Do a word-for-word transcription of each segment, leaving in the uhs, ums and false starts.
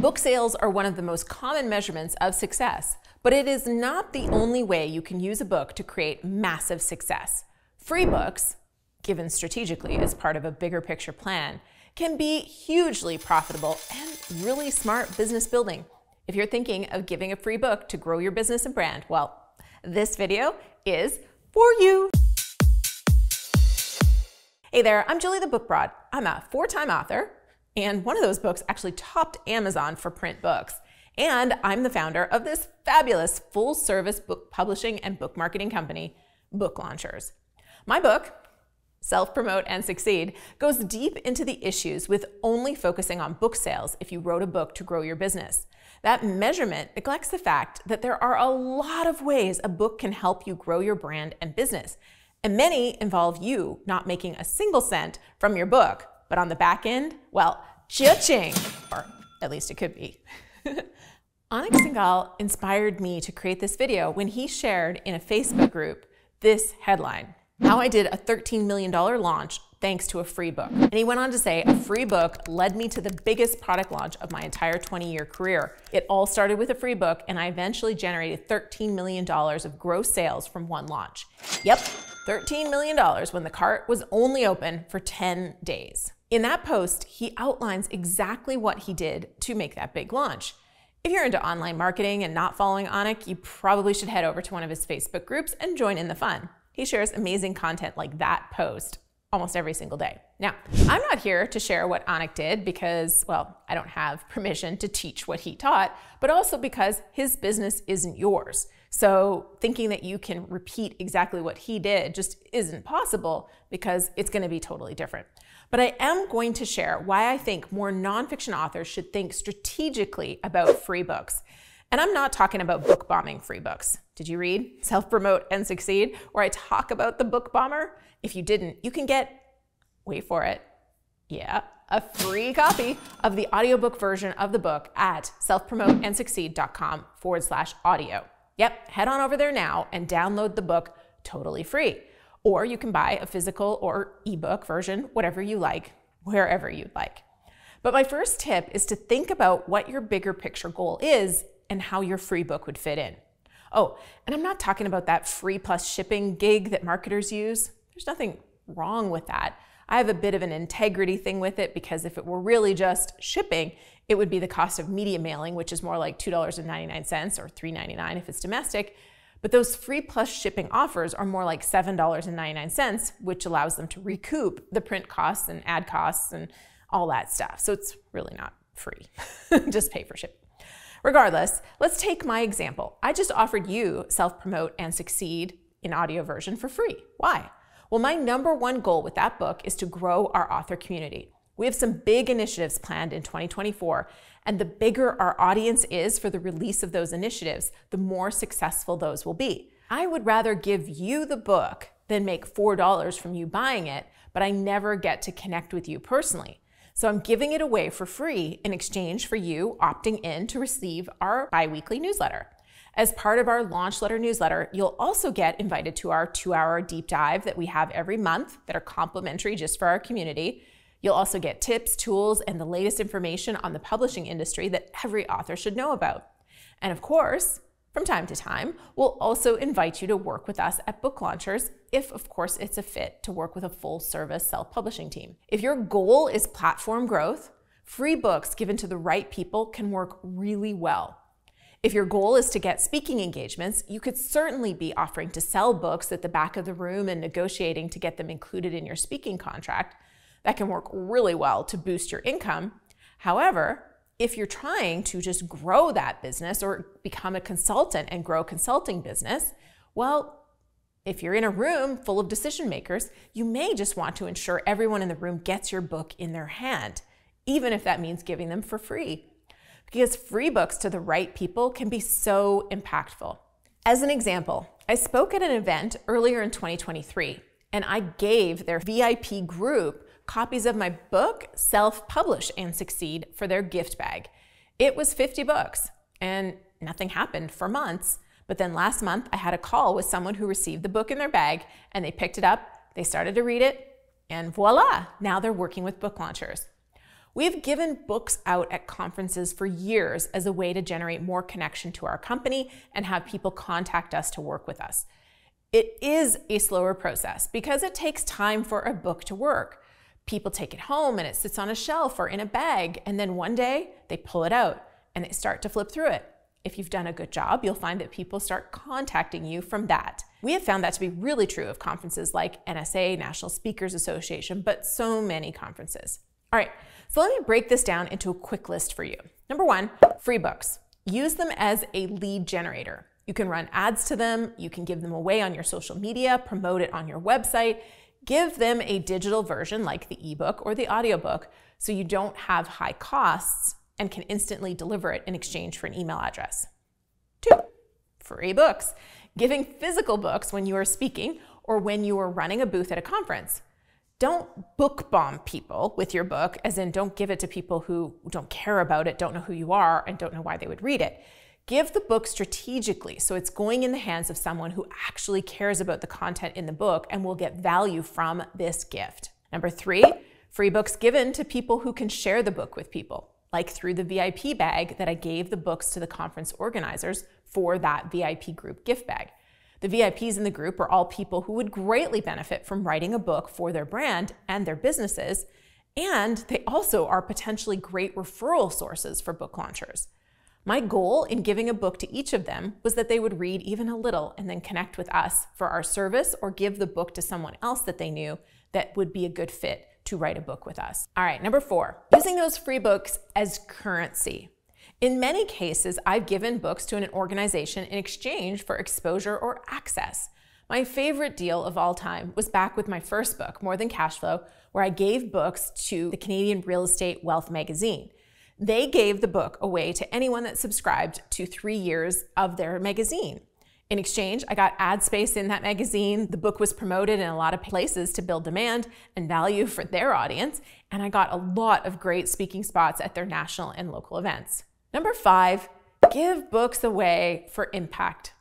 Book sales are one of the most common measurements of success, but it is not the only way you can use a book to create massive success. Free books, given strategically as part of a bigger picture plan, can be hugely profitable and really smart business building. If you're thinking of giving a free book to grow your business and brand, well, this video is for you. Hey there, I'm Julie the Book Broad. I'm a four-time author, and one of those books actually topped Amazon for print books. And I'm the founder of this fabulous full-service book publishing and book marketing company, Book Launchers. My book, Self-Promote and Succeed, goes deep into the issues with only focusing on book sales if you wrote a book to grow your business. That measurement neglects the fact that there are a lot of ways a book can help you grow your brand and business, and many involve you not making a single cent from your book, but on the back end, well, cha-ching, or at least it could be. Anik Singhal inspired me to create this video when he shared in a Facebook group this headline: how I did a thirteen million dollar launch thanks to a free book. And he went on to say, a free book led me to the biggest product launch of my entire twenty year career. It all started with a free book, and I eventually generated thirteen million dollars of gross sales from one launch. Yep, thirteen million dollars when the cart was only open for ten days. In that post, he outlines exactly what he did to make that big launch. If you're into online marketing and not following Anik, you probably should head over to one of his Facebook groups and join in the fun. He shares amazing content like that post almost every single day. Now, I'm not here to share what Anik did because, well, I don't have permission to teach what he taught, but also because his business isn't yours. So thinking that you can repeat exactly what he did just isn't possible because it's going to be totally different. But I am going to share why I think more nonfiction authors should think strategically about free books. And I'm not talking about book bombing free books. Did you read Self-Promote and Succeed, where I talk about the book bomber? If you didn't, you can get, wait for it, yeah, a free copy of the audiobook version of the book at selfpromoteandsucceed.com forward slash audio. Yep, head on over there now and download the book totally free. Or you can buy a physical or ebook version, whatever you like, wherever you'd like. But my first tip is to think about what your bigger picture goal is and how your free book would fit in. Oh, and I'm not talking about that free plus shipping gig that marketers use. There's nothing wrong with that. I have a bit of an integrity thing with it because if it were really just shipping, it would be the cost of media mailing, which is more like two ninety-nine or three ninety-nine if it's domestic. But those free plus shipping offers are more like seven ninety-nine, which allows them to recoup the print costs and ad costs and all that stuff. So it's really not free, just pay for shipping. Regardless, let's take my example. I just offered you Self-Promote and Succeed in audio version for free. Why? Well, my number one goal with that book is to grow our author community. We have some big initiatives planned in twenty twenty-four, and the bigger our audience is for the release of those initiatives, the more successful those will be. I would rather give you the book than make four dollars from you buying it, but I never get to connect with you personally. So I'm giving it away for free in exchange for you opting in to receive our bi-weekly newsletter. As part of our launch letter newsletter, you'll also get invited to our two hour deep dive that we have every month that are complimentary just for our community. You'll also get tips, tools, and the latest information on the publishing industry that every author should know about. And of course, from time to time, we'll also invite you to work with us at Book Launchers if, of course, it's a fit to work with a full-service self-publishing team. If your goal is platform growth, free books given to the right people can work really well. If your goal is to get speaking engagements, you could certainly be offering to sell books at the back of the room and negotiating to get them included in your speaking contract. That can work really well to boost your income. However, if you're trying to just grow that business or become a consultant and grow a consulting business, well, if you're in a room full of decision makers, you may just want to ensure everyone in the room gets your book in their hand, even if that means giving them for free. Because free books to the right people can be so impactful. As an example, I spoke at an event earlier in twenty twenty-three, and I gave their V I P group copies of my book, Self-Publish and Succeed, for their gift bag. It was fifty bucks, and nothing happened for months. But then last month, I had a call with someone who received the book in their bag, and they picked it up, they started to read it, and voila, now they're working with Book Launchers. We've given books out at conferences for years as a way to generate more connection to our company and have people contact us to work with us. It is a slower process because it takes time for a book to work. People take it home and it sits on a shelf or in a bag, and then one day they pull it out and they start to flip through it. If you've done a good job, you'll find that people start contacting you from that. We have found that to be really true of conferences like N S A, National Speakers Association, but so many conferences. All right, so let me break this down into a quick list for you. Number one, free books. Use them as a lead generator. You can run ads to them, you can give them away on your social media, promote it on your website, give them a digital version like the ebook or the audiobook so you don't have high costs and can instantly deliver it in exchange for an email address. Two, free books. Giving physical books when you are speaking or when you are running a booth at a conference. Don't book bomb people with your book, as in don't give it to people who don't care about it, don't know who you are, and don't know why they would read it. Give the book strategically so it's going in the hands of someone who actually cares about the content in the book and will get value from this gift. Number three, free books given to people who can share the book with people, like through the V I P bag that I gave the books to the conference organizers for that V I P group gift bag. The V I Ps in the group are all people who would greatly benefit from writing a book for their brand and their businesses, and they also are potentially great referral sources for book launchers. My goal in giving a book to each of them was that they would read even a little and then connect with us for our service or give the book to someone else that they knew that would be a good fit to write a book with us. All right, number four, using those free books as currency. In many cases, I've given books to an organization in exchange for exposure or access. My favorite deal of all time was back with my first book, More Than Cashflow, where I gave books to the Canadian Real Estate Wealth Magazine. They gave the book away to anyone that subscribed to three years of their magazine. In exchange, I got ad space in that magazine, the book was promoted in a lot of places to build demand and value for their audience, and I got a lot of great speaking spots at their national and local events. Number five, give books away for impact.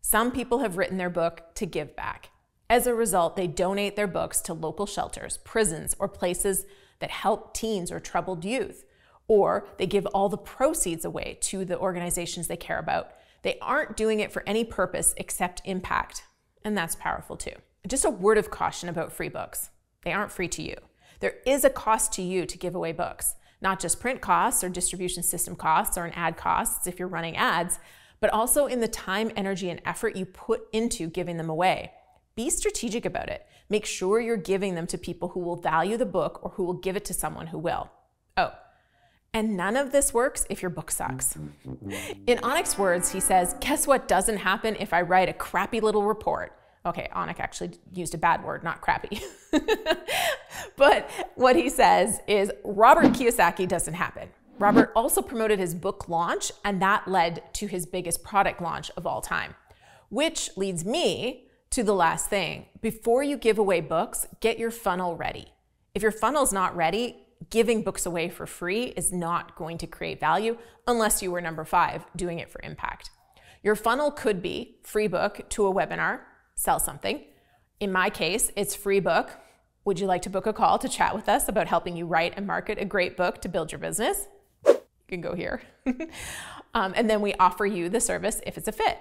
Some people have written their book to give back. As a result, they donate their books to local shelters, prisons, or places that help teens or troubled youth. Or they give all the proceeds away to the organizations they care about. They aren't doing it for any purpose except impact. And that's powerful too. Just a word of caution about free books. They aren't free to you. There is a cost to you to give away books. Not just print costs or distribution system costs or an ad costs if you're running ads, but also in the time, energy, and effort you put into giving them away. Be strategic about it. Make sure you're giving them to people who will value the book or who will give it to someone who will. Oh, and none of this works if your book sucks. In Anik's words, he says, guess what doesn't happen if I write a crappy little report? Okay, Anik actually used a bad word, not crappy. But what he says is Robert Kiyosaki doesn't happen. Robert also promoted his book launch, and that led to his biggest product launch of all time. Which leads me to the last thing. Before you give away books, get your funnel ready. If your funnel's not ready, giving books away for free is not going to create value unless you were number five, doing it for impact. Your funnel could be free book to a webinar, sell something. In my case, it's free book. Would you like to book a call to chat with us about helping you write and market a great book to build your business? You can go here. um, and then we offer you the service if it's a fit.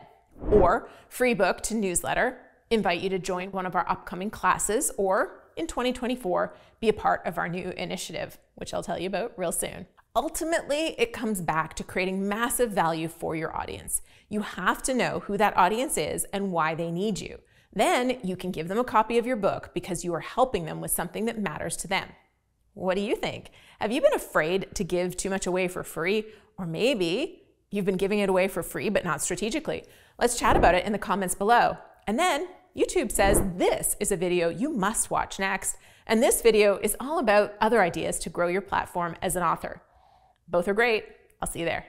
Or free book to newsletter, invite you to join one of our upcoming classes, or in twenty twenty-four, be a part of our new initiative, which I'll tell you about real soon. Ultimately, it comes back to creating massive value for your audience. You have to know who that audience is and why they need you. Then you can give them a copy of your book because you are helping them with something that matters to them. What do you think? Have you been afraid to give too much away for free? Or maybe you've been giving it away for free, but not strategically. Let's chat about it in the comments below. And then YouTube says this is a video you must watch next. And this video is all about other ideas to grow your platform as an author. Both are great. I'll see you there.